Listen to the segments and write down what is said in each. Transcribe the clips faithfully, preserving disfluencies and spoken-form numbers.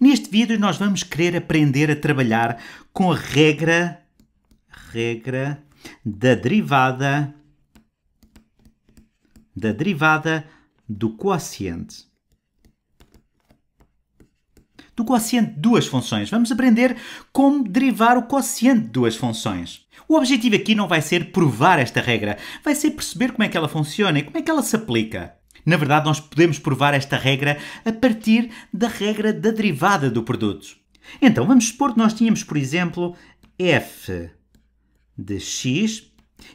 Neste vídeo nós vamos querer aprender a trabalhar com a regra, regra da derivada, da derivada do quociente. Do quociente de duas funções. Vamos aprender como derivar o quociente de duas funções. O objetivo aqui não vai ser provar esta regra, vai ser perceber como é que ela funciona e como é que ela se aplica. Na verdade, nós podemos provar esta regra a partir da regra da derivada do produto. Então, vamos supor que nós tínhamos, por exemplo, f de x.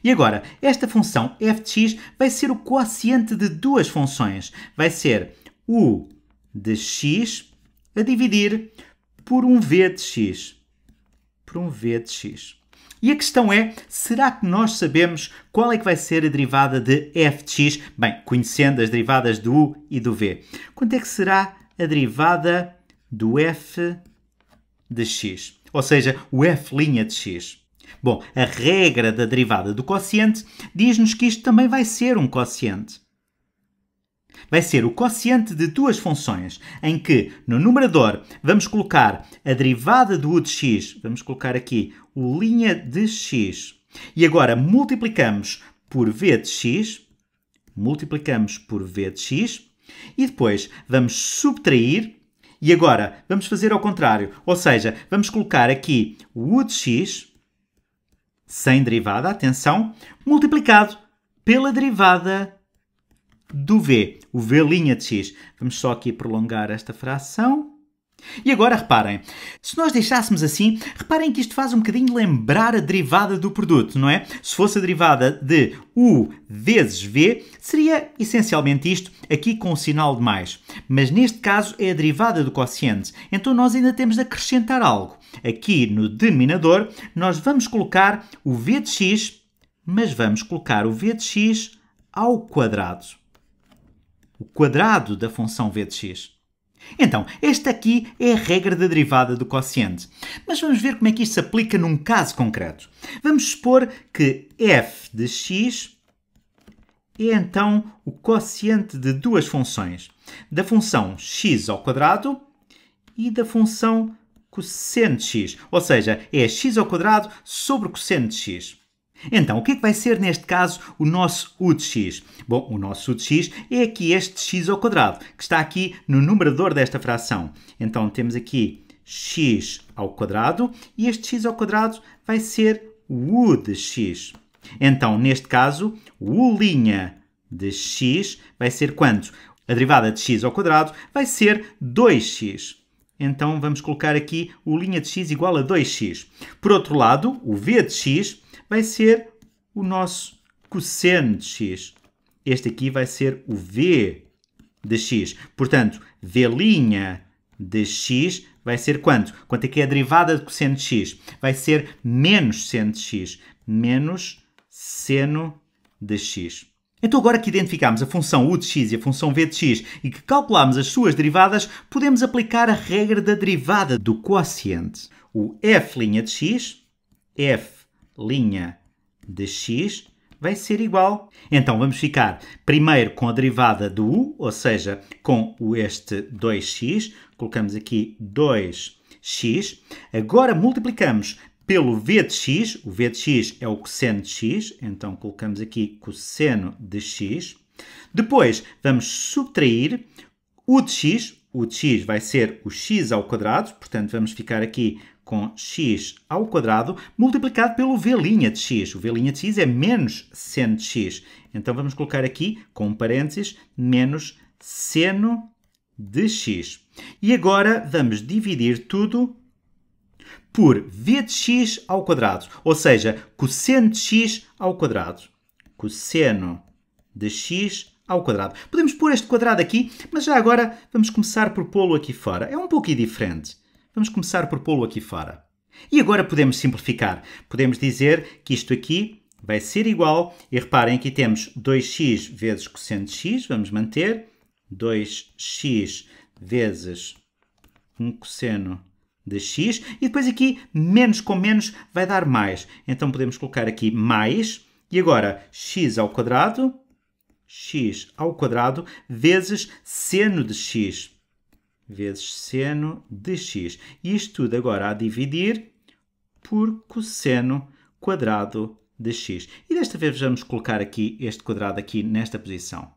E agora, esta função f de x vai ser o quociente de duas funções. Vai ser u de x a dividir por um v de x. Por um v de x. E a questão é, será que nós sabemos qual é que vai ser a derivada de f de x? Bem, conhecendo as derivadas do u e do v. Quanto é que será a derivada do f de x? Ou seja, o f' de x. Bom, a regra da derivada do quociente diz-nos que isto também vai ser um quociente. Vai ser o quociente de duas funções, em que no numerador vamos colocar a derivada do u de x, vamos colocar aqui o linha de x, e agora multiplicamos por v de x, multiplicamos por v de x, e depois vamos subtrair, e agora vamos fazer ao contrário, ou seja, vamos colocar aqui o u de x, sem derivada, atenção, multiplicado pela derivada do v, o v' de x. Vamos só aqui prolongar esta fração. E agora reparem, se nós deixássemos assim, reparem que isto faz um bocadinho lembrar a derivada do produto, não é? Se fosse a derivada de u vezes v, seria essencialmente isto, aqui com o sinal de mais. Mas neste caso é a derivada do quociente, então nós ainda temos de acrescentar algo. Aqui no denominador nós vamos colocar o v de x, mas vamos colocar o v de x ao quadrado. O quadrado da função v de x. Então, esta aqui é a regra da derivada do quociente. Mas vamos ver como é que isto se aplica num caso concreto. Vamos supor que f de x é então o quociente de duas funções. Da função x ao quadrado e da função cosseno de x. Ou seja, é x ao quadrado sobre o cosseno de x. Então, o que é que vai ser, neste caso, o nosso u de x? Bom, o nosso u de x é aqui este x ao quadrado, que está aqui no numerador desta fração. Então, temos aqui x ao quadrado, e este x ao quadrado vai ser o u de x. Então, neste caso, o u' de x vai ser quanto? A derivada de x ao quadrado vai ser dois x. Então, vamos colocar aqui o linha de x igual a dois x. Por outro lado, o v de x vai ser o nosso cosseno de x. Este aqui vai ser o v de x. Portanto, v' de x vai ser quanto? Quanto é que é a derivada de cosseno de x? Vai ser menos seno de x. Menos seno de x. Então, agora que identificámos a função u de x e a função v de x e que calculámos as suas derivadas, podemos aplicar a regra da derivada do quociente. O f' de x, f linha de x vai ser igual. Então vamos ficar primeiro com a derivada do u, ou seja, com este dois x. Colocamos aqui dois x. Agora multiplicamos pelo v de x. O v de x é o cosseno de x. Então colocamos aqui cosseno de x. Depois vamos subtrair u de x. O de x vai ser o x ao quadrado. Portanto vamos ficar aqui com x ao quadrado multiplicado pelo v' de x. O v' de x é menos seno de x. Então vamos colocar aqui, com parênteses, menos seno de x. E agora vamos dividir tudo por v de x ao quadrado, ou seja, cosseno de x ao quadrado. Cosseno de x ao quadrado. Podemos pôr este quadrado aqui, mas já agora vamos começar por pô-lo aqui fora. É um pouquinho diferente. Vamos começar por pô-lo aqui fora. E agora podemos simplificar. Podemos dizer que isto aqui vai ser igual. E reparem, aqui temos dois x vezes cosseno de x. Vamos manter. dois x vezes um cosseno de x. E depois aqui, menos com menos, vai dar mais. Então podemos colocar aqui mais. E agora, x ao quadrado. X ao quadrado vezes seno de x. vezes seno de x. Isto tudo agora a dividir por cosseno quadrado de x. E desta vez vamos colocar aqui este quadrado aqui nesta posição.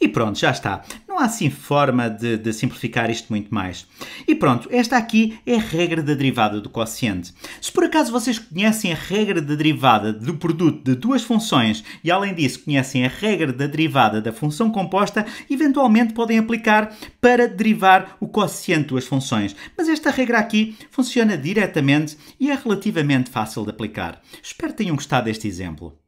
E pronto, já está. Não há assim forma de, de simplificar isto muito mais. E pronto, esta aqui é a regra da derivada do quociente. Se por acaso vocês conhecem a regra da derivada do produto de duas funções e além disso conhecem a regra da derivada da função composta, eventualmente podem aplicar para derivar o quociente de duas funções. Mas esta regra aqui funciona diretamente e é relativamente fácil de aplicar. Espero que tenham gostado deste exemplo.